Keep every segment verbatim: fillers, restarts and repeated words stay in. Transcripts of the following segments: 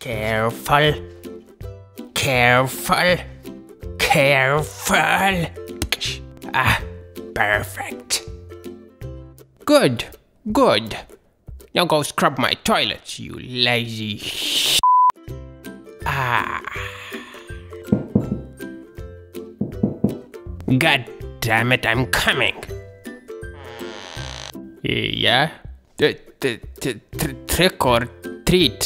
Careful, careful, careful. Ah, perfect. Good, good. Now go scrub my toilets, you lazy sh**. Ah. God damn it, I'm coming. Yeah? T -t -t -t trick or treat.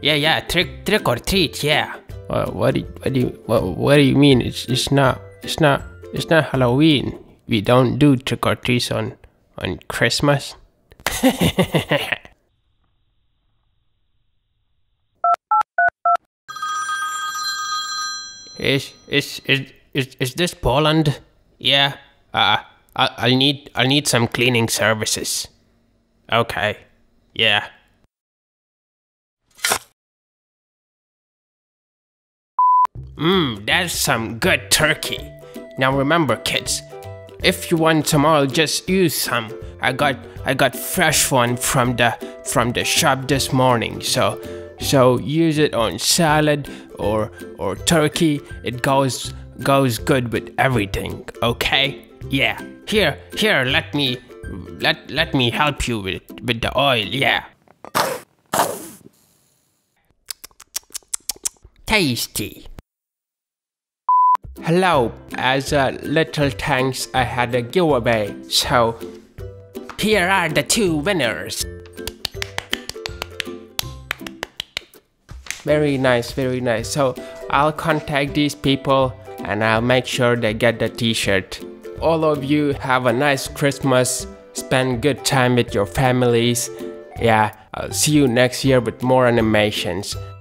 Yeah, yeah, trick trick or treat, yeah. Uh, what do you, what do you, what, what do you mean? It's it's not it's not it's not Halloween. We don't do trick or treats on on Christmas. Is is is is is this Poland? Yeah. Uh I I'll need I'll need some cleaning services. Okay. Yeah. Mmm, that's some good turkey. Now remember, kids, if you want some oil, just use some. I got I got fresh one from the from the shop this morning. So so use it on salad or or turkey. It goes goes good with everything. Okay? Yeah. Here here. Let me. Let let me help you with with the oil, yeah. Tasty. Hello, as a little thanks, I had a giveaway, so here are the two winners. Very nice, very nice. So I'll contact these people and I'll make sure they get the t-shirt. All of you have a nice Christmas. Spend good time with your families. Yeah, I'll see you next year with more animations.